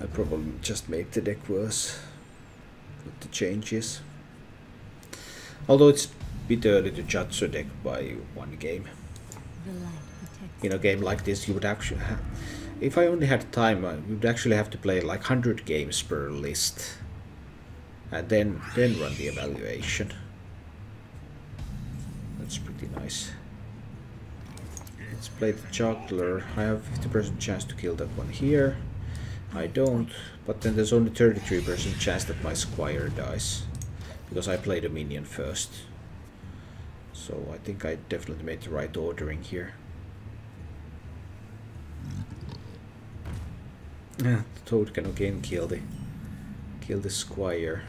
I probably just made the deck worse with the changes. Although it's a bit early to judge a deck by one game. In a game like this, you would actually have, if I only had time, I would actually have to play like 100 games per list, and then run the evaluation. That's pretty nice. Let's play the juggler. I have 50% chance to kill that one here. I don't, but then there's only 33% chance that my squire dies, because I played a minion first. So I think I definitely made the right ordering here. The toad can again kill the squire.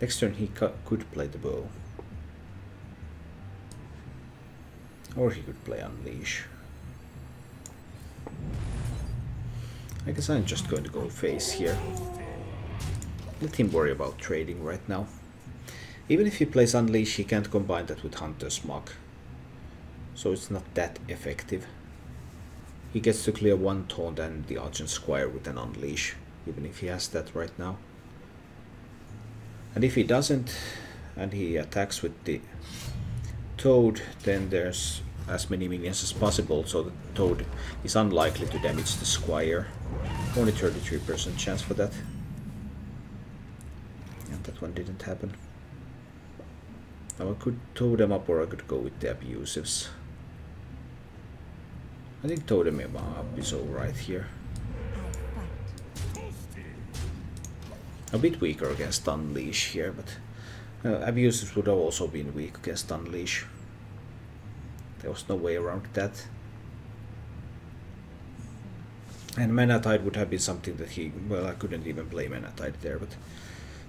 Next turn he could play the bow, or he could play unleash. I guess I'm just going to go face here. Let him worry about trading right now. Even if he plays unleash, he can't combine that with hunter's mark, so it's not that effective. He gets to clear one taunt and the Argent Squire with an Unleash, even if he has that right now. And if he doesn't, and he attacks with the Toad, then there's as many minions as possible, so the Toad is unlikely to damage the Squire. Only 33% chance for that. And that one didn't happen. Now I could Toad them up, or I could go with the Abusives. I think Totem up is alright here. A bit weaker against Unleash here, but Abusives would have also been weak against Unleash. There was no way around that. And Manatide would have been something that he... well, I couldn't even play Manatide there, but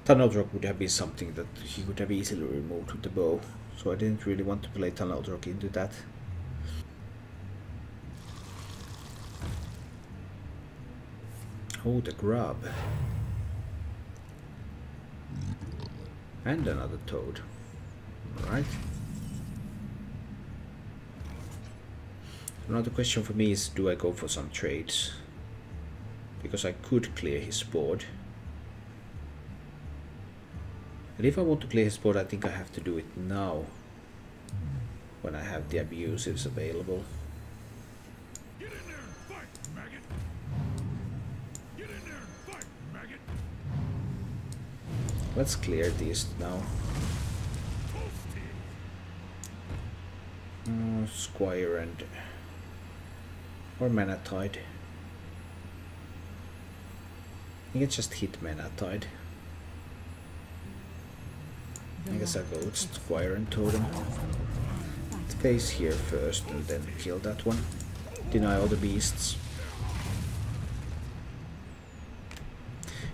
Tunnelrock would have been something that he could have easily removed with the bow. So I didn't really want to play Tunnelrock into that. Oh, the grub. And another toad. Alright. Another question for me is, do I go for some trades? Because I could clear his board. And if I want to clear his board, I think I have to do it now, when I have the abusives available. Let's clear these now. Squire and... or Manatide. I can just hit Manatide. I guess I go with Squire and Totem. Let's face here first and then kill that one. Deny all the beasts.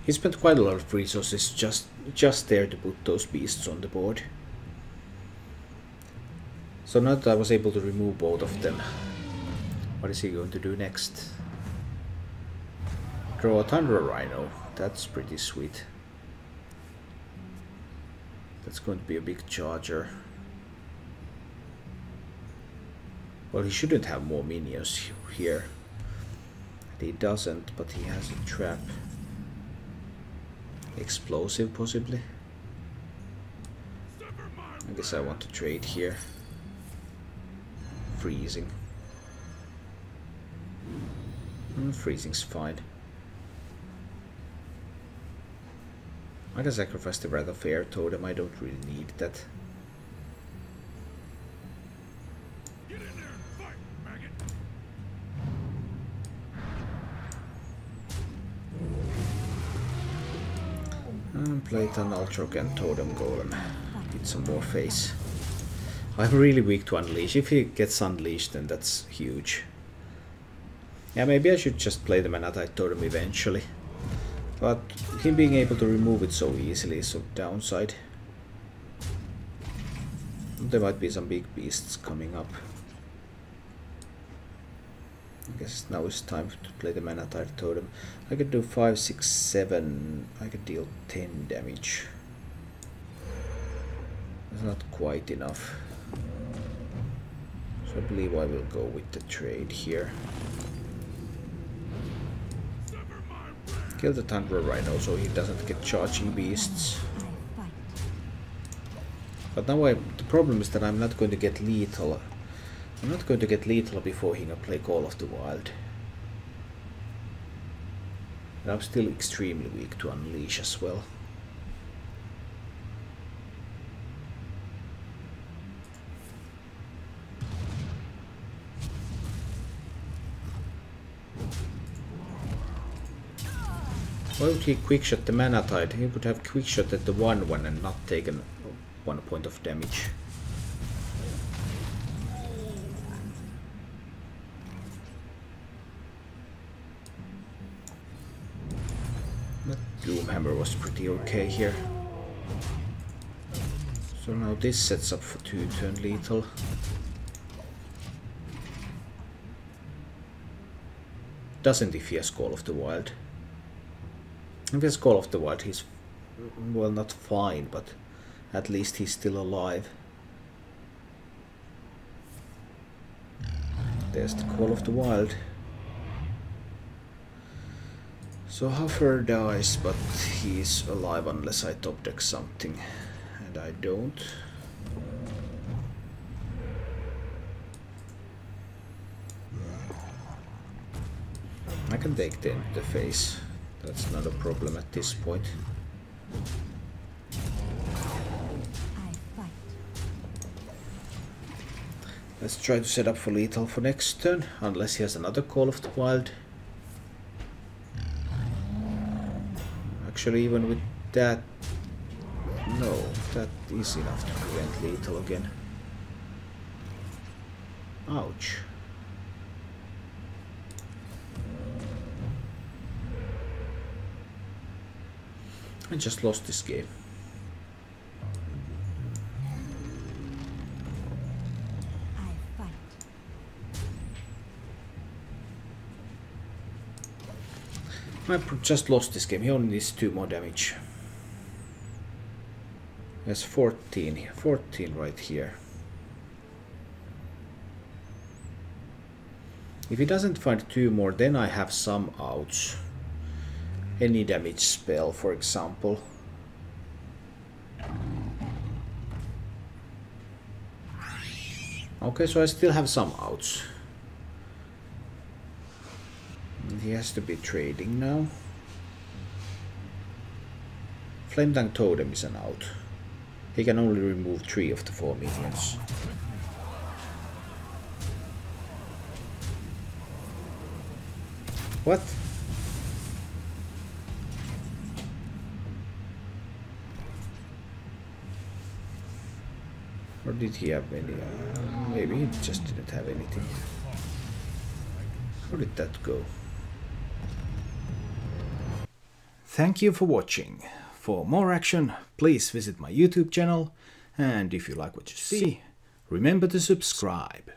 He spent quite a lot of resources just there to put those beasts on the board. So now that I was able to remove both of them, what is he going to do next? Draw a Tundra Rhino. That's pretty sweet. That's going to be a big charger. Well, he shouldn't have more minions here. And he doesn't, but he has a trap. Explosive, possibly. I guess I want to trade here. Freezing. Freezing's fine. I can sacrifice the Wrath of Air Totem. I don't really need that. Play Tunnelrock and Totem Golem. Get some more face. I'm really weak to Unleash. If he gets Unleashed, then that's huge. Yeah, maybe I should just play the Manatide Totem eventually. But him being able to remove it so easily is a downside. There might be some big beasts coming up. I guess now it's time to play the Manatide Totem. I could do 5, 6, 7. I could deal 10 damage. That's not quite enough. So I believe I will go with the trade here. Kill the Tundra Rhino so he doesn't get charging beasts. But now the problem is that I'm not going to get lethal. I'm not going to get lethal before he can play Call of the Wild. And I'm still extremely weak to Unleash as well. Why would he quickshot the Manatide? He would have quickshotted the 1-1 and not taken 1 point of damage. That Doomhammer was pretty okay here. So now this sets up for 2-turn lethal. Doesn't if he has Call of the Wild. If he has Call of the Wild, he's, well, not fine, but at least he's still alive. There's the Call of the Wild. So Huffer dies, but he's alive unless I top deck something, and I don't. I can take them to the face. That's not a problem at this point. Let's try to set up for lethal for next turn, unless he has another Call of the Wild. Actually, even with that, no, that is enough to prevent lethal again. Ouch. I just lost this game. I just lost this game. He only needs 2 more damage. That's 14. 14 right here. If he doesn't find 2 more, then I have some outs. Any damage spell, for example. Okay, so I still have some outs. He has to be trading now. Flame Tank Totem is an out. He can only remove 3 of the 4 minions. What? Or did he have any? Maybe he just didn't have anything. Where did that go? Thank you for watching. For more action, please visit my YouTube channel, and if you like what you see, remember to subscribe.